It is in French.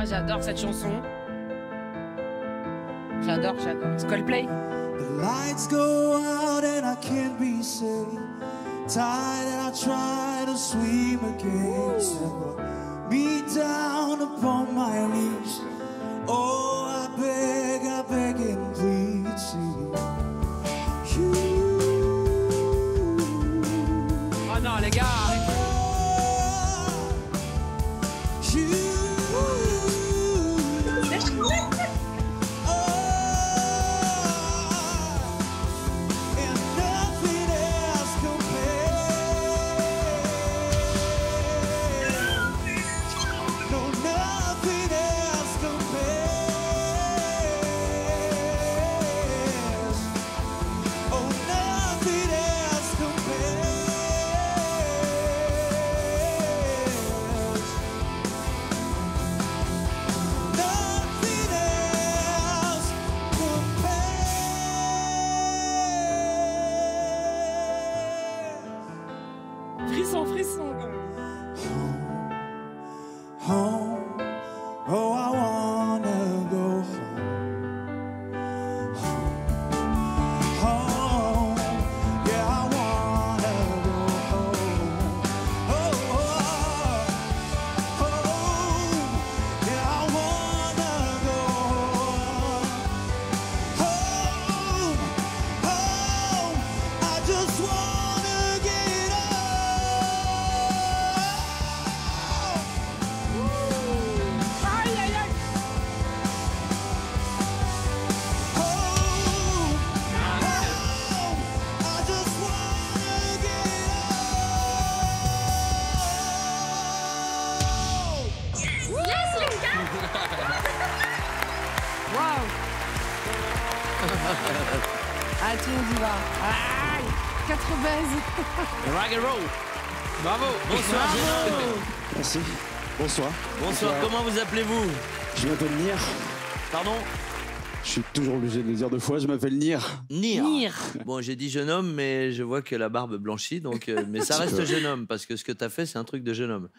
Ah, j'adore cette chanson. J'adore, j'adore. C'est Coldplay. The lights go out and I can't be saved. Tired and I try to swim against me down upon my knees. Oh, I beg and plead to you. Oh non, les gars! Frisson quand même. Home, home, oh I wanna go home. Home, home, yeah I wanna go home. Oh, oh, oh, yeah I wanna go home. Home, home, I just wanna get home. Waouh! Allez, on y va. Aïe! Quatre baises. Rock and roll. Bravo. Bonsoir. Bravo. Merci. Bonsoir. Bonsoir. Comment vous appelez-vous? Je m'appelle Nir. Pardon? Je suis toujours obligé de le dire deux fois. Je m'appelle Nir. Nir. Bon, j'ai dit jeune homme, mais je vois que la barbe blanchit, donc. Mais ça reste jeune homme parce que ce que t'as fait, c'est un truc de jeune homme.